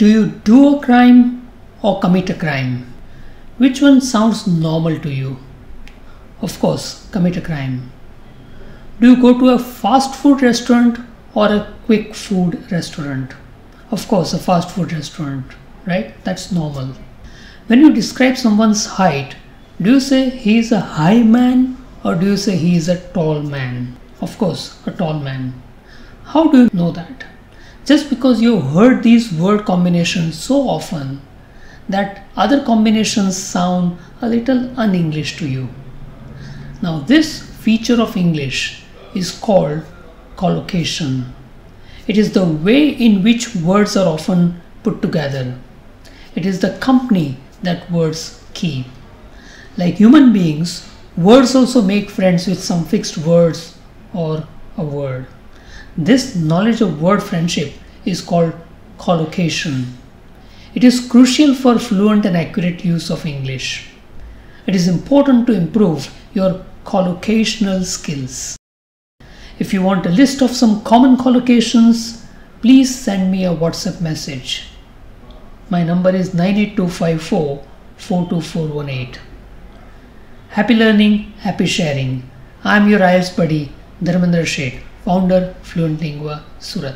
Do you do a crime or commit a crime? Which one sounds normal to you? Of course, commit a crime. Do you go to a fast food restaurant or a quick food restaurant? Of course, a fast food restaurant, right? That's normal. When you describe someone's height, do you say he is a high man or do you say he is a tall man? Of course, a tall man. How do you know that? Just because you heard these word combinations so often that other combinations sound a little un-English to you. Now this feature of English is called collocation. It is the way in which words are often put together. It is the company that words keep. Like human beings, words also make friends with some fixed words or a word. This knowledge of word friendship is called collocation. It is crucial for fluent and accurate use of English. It is important to improve your collocational skills. If you want a list of some common collocations, please send me a WhatsApp message. My number is 98254 42418. Happy learning, happy sharing. I am your IAS buddy, Dharmendra Sheth, founder, Fluent Lingua, Surat.